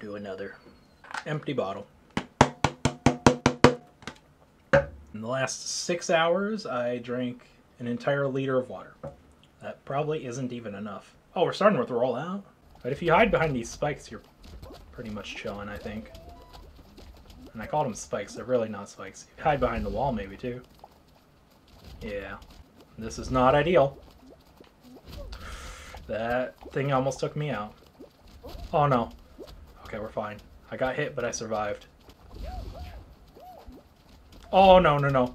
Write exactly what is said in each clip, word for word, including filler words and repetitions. to another empty bottle. In the last six hours, I drank an entire liter of water. That probably isn't even enough. Oh, we're starting with roll out. But if you hide behind these spikes, you're pretty much chilling, I think. And I called them spikes, they're really not spikes. You hide behind the wall maybe too. Yeah, this is not ideal. That thing almost took me out. Oh no. Okay, we're fine. I got hit, but I survived. Oh no, no, no.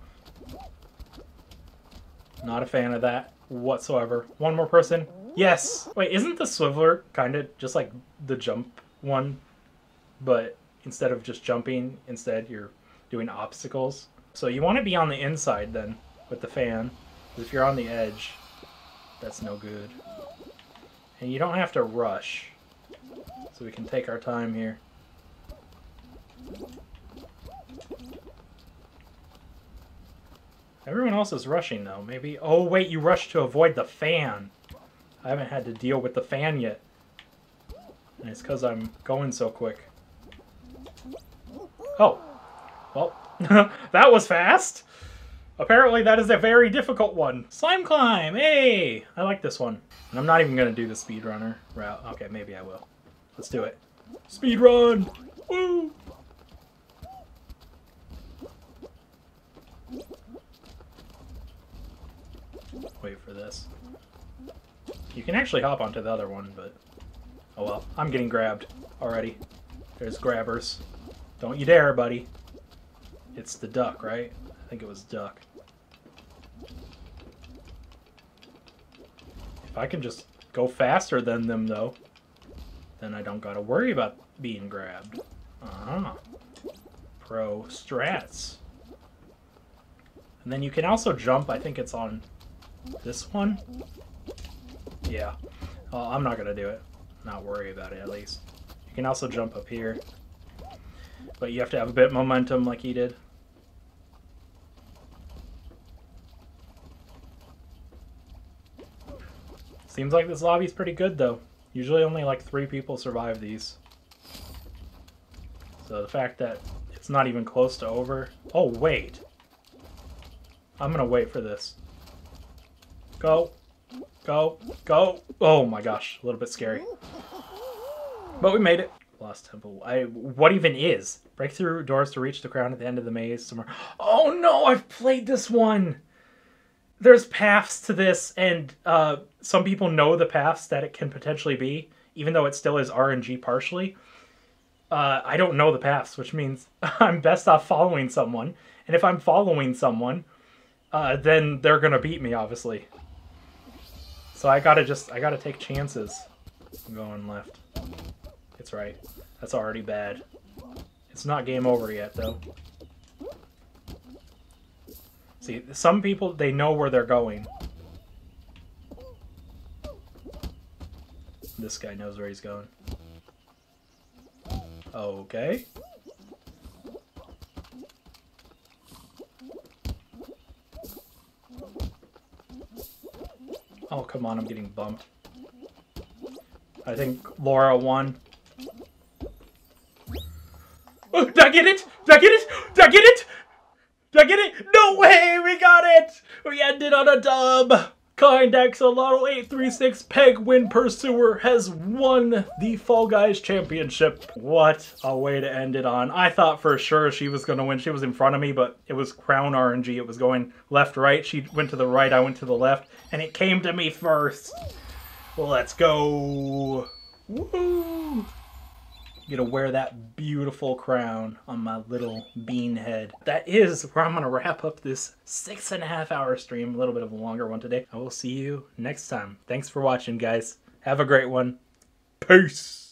Not a fan of that whatsoever. One more person. Yes! Wait, isn't the swiveler kind of just like the jump one, but instead of just jumping, instead you're doing obstacles? So you want to be on the inside then with the fan, because if you're on the edge, that's no good. And you don't have to rush, so we can take our time here. Everyone else is rushing though, maybe. Oh wait, you rush to avoid the fan. I haven't had to deal with the fan yet. And it's because I'm going so quick. Oh. Well, that was fast! Apparently that is a very difficult one. Slime climb! Hey! I like this one. And I'm not even going to do the speedrunner route. Okay, maybe I will. Let's do it. Speedrun! Woo! Wait for this. You can actually hop onto the other one, but... Oh well, I'm getting grabbed already. There's grabbers. Don't you dare, buddy. It's the duck, right? I think it was duck. If I can just go faster than them, though, then I don't gotta worry about being grabbed. Uh-huh. Pro strats. And then you can also jump, I think it's on this one. Yeah. Well, I'm not gonna do it. Not worry about it, at least. You can also jump up here. But you have to have a bit of momentum like he did. Seems like this lobby's pretty good, though. Usually only like three people survive these. So the fact that it's not even close to over... Oh, wait! I'm gonna wait for this. Go! Go! Go! Oh my gosh, a little bit scary. But we made it. Lost Temple. I, what even is? Break through doors to reach the crown at the end of the maze somewhere. Oh no, I've played this one! There's paths to this, and uh, some people know the paths that it can potentially be, even though it still is R N G partially. Uh, I don't know the paths, which means I'm best off following someone. And if I'm following someone, uh, then they're gonna beat me, obviously. So I gotta just, I gotta take chances. I'm going left. It's right. That's already bad. It's not game over yet, though. See, some people, they know where they're going. This guy knows where he's going. Okay. Oh, come on, I'm getting bumped. I think Laura won. Oh, did I get it? Did I get it? Did I get it? Did I get it? No way! We got it! We ended on a dub! Kind Axolotl eight three six Peg Win Pursuer has won the Fall Guys Championship. What a way to end it on. I thought for sure she was going to win. She was in front of me, but it was Crown R N G. It was going left, right. She went to the right, I went to the left, and it came to me first. Let's go. Woo! Gonna wear that beautiful crown on my little bean head. That is where I'm gonna wrap up this six and a half hour stream, a little bit of a longer one today. I will see you next time. Thanks for watching, guys. Have a great one. Peace.